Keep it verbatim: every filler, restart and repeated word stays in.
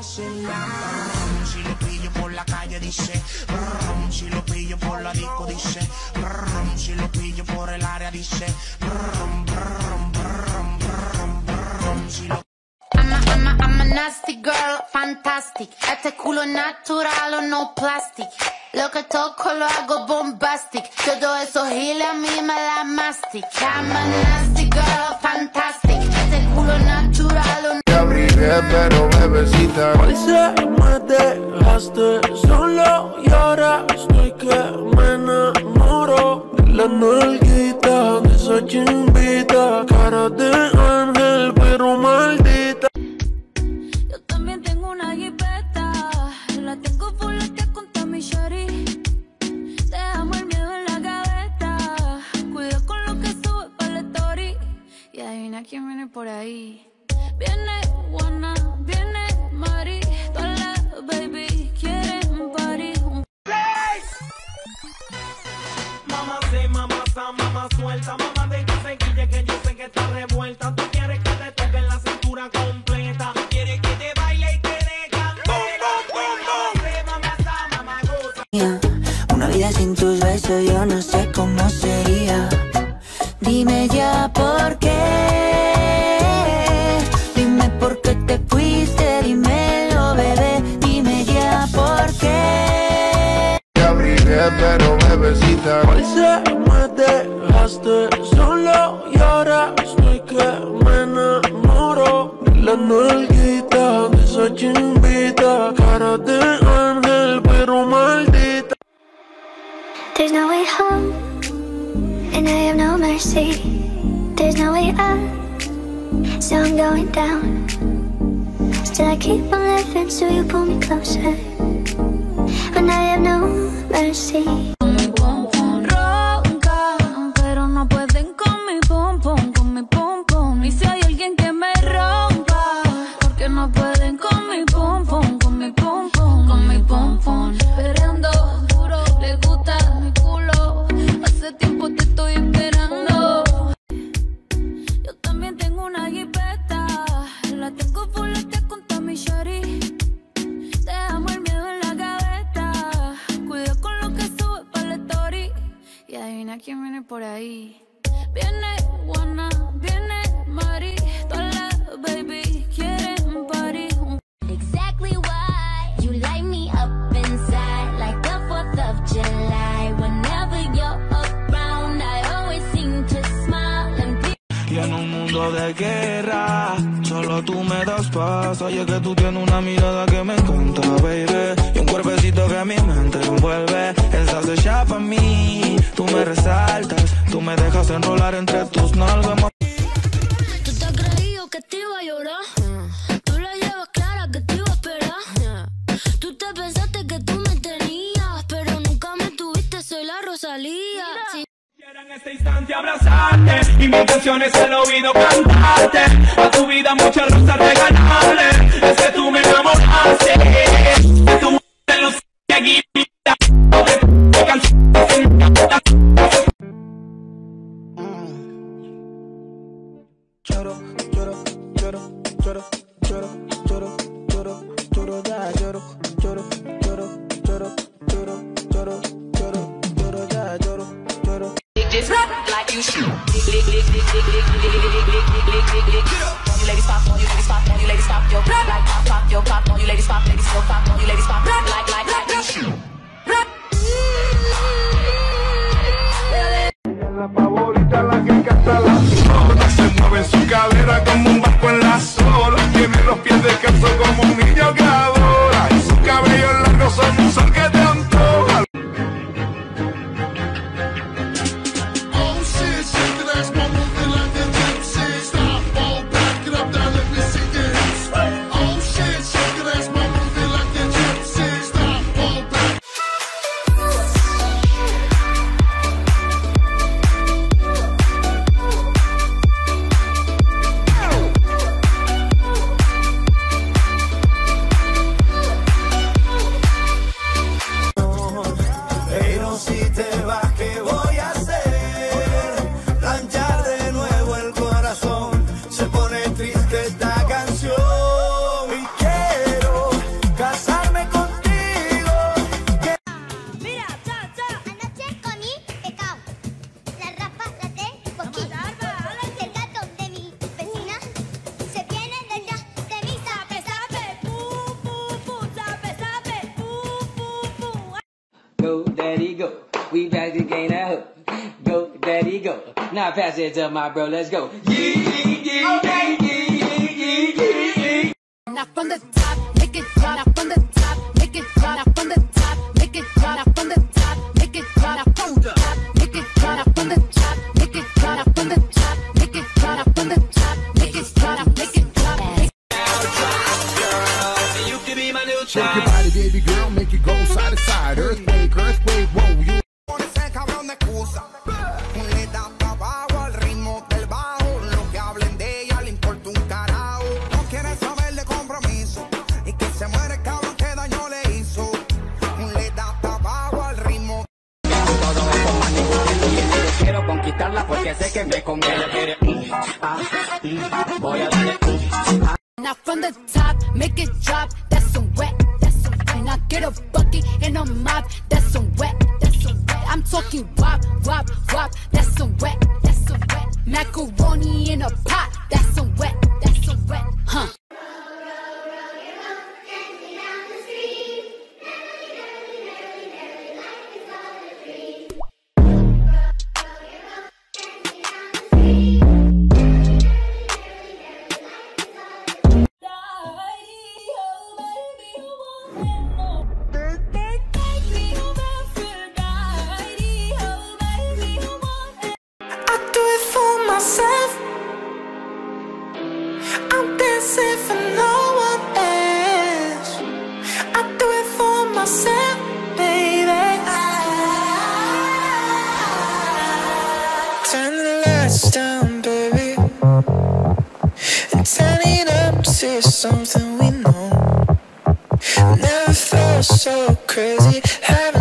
vacilar. Si lo pillo por la calle dice, brum. Si lo pillo por la disco dice, brum. Si lo pillo por el área dice, brum, brum, brum, brum, brum. Si lo... I'm a, I'm a, I'm a nasty girl, fantastic. Este culo natural o no plastic. Lo que toco lo hago bombastic. Todo eso gila a mí me la mastic. I'm a nasty girl, fantastic. Este culo natural o no... Te abriré pero bebecita, parece me dejaste solo y ahora estoy que me enamoro. De la nalguita, de esa chimbita, cara de ángel pero maldita. ¿Quién viene por ahí? Viene Juana, viene Mari, toda la baby quiere un party. Mamá se, mamá sa, mamá suelta, mamá de que se quille que yo sé que está revuelta. Tú quieres que te toquen la cintura completa, quieres que te baile y te dejan. Mamá se, mamá sa, mamá goza. Una vida sin tus besos yo no sé cómo sería. Dime ya por qué, dime por qué te fuiste, dímelo bebé, dime ya por qué. Te abriré pero bebecita, parece me dejaste solo y ahora estoy que me enamoro. De la nalguita, de esa chimbita, cara de ángel pero maldita. There's no way home and I have no mercy. There's no way up, so I'm going down. Still I keep on living, so you pull me closer. When I have no mercy. Mi pom pom ronca, pero no pueden con mi pom pom, con mi pom pom. Y si hay alguien que me rompa, porque no pueden con mi pom pom, con mi pom pom, con mi pom pom. Esperando duro, le gusta mi culo. Hace tiempo te estoy esperando. Yo también tengo una jipeta, la tengo fuleta con Tommy Shari. Te amo el miedo en la gaveta, cuidado con lo que sube para la story. Y adivina quién viene por ahí. Viene Juana, viene Mari, toda la baby quiere un party. Exactly why you light me up inside like the fourth of July. Whenever you're around I always seem to smile and be. Y en un mundo de guerra solo tú me das paz. Oye que tú tienes una mirada que me encanta, baby, y un cuerpecito que mi mente envuelve. Estás hecha pa' mí, tú me resaltas, tú me dejas enrolar entre tus nalgas. Tú te has creído que te iba a llorar, tú la llevas clara que te iba a esperar. Tú te pensaste que tú me tenías, pero nunca me tuviste, soy la Rosalía. Si quisiera en este instante abrazarte y mis canciones al oído cantarte. A tu vida muchas rosas regalables, es que tú me enamoraste. Que tú te lo seguí, de canciones en mi casa. Choro, choro, choro, choro, choro, choro, choro, choro, ya, choro, choro, choro, choro, choro, choro, choro, choro, ya, choro, choro. Just rap like you should. Lick, lick, lick, lick, lick, lick, lick, lick, lick, lick, lick. You ladies pop on, you ladies pop on, you ladies pop your rap like pop, pop your pop on, you ladies pop, ladies go pop on, you ladies pop rap like, like, like you should. Rap. La favorita, la que canta la sola, se mueve en su cadera como un barco en la sola, tiene los pies descalzos como un niño que adora, y sus cabellos largos son un sol que te antoja. go. We back again at home. Go, daddy, go. Now pass it to my bro, let's go. Yee, yee, yee, okay. Yee, yee, yee, yee, yee, yee. Now from the top, make it drop. Now from the top, make it drop. Now from the top, make it drop. Now from the top, make it drop. Now from the top, make it drop. Now from the top, make it drop. Now from the top, make it drop. Now from the top, make it drop. Now make it drop. Girl, you can be my new child. Shake your body, baby girl, make it go side to side. Earthquake, earthquake, whoa, you. Le da trabajo al ritmo del bajo, lo que hablen de ella le importa un carajo. No quiere saber de compromiso y que se muere el cabrón que daño le hizo. Le da trabajo al ritmo. Todo es combativo, quiero conquistarla porque sé que me conviene. Voy a darle. Now from the top, make it drop. That's some wet, that's some wet. Now get a bucket and a mop. That's some wet, that's some wet. I'm talking wop, wop, wop. That's some wet, that's some wet. Macaroni in a pot. That's some wet, that's some wet. Huh? I'm dancing for no one else. I do it for myself, baby. Turn the lights down, baby, and turn it up to something we know. Never felt so crazy. Haven't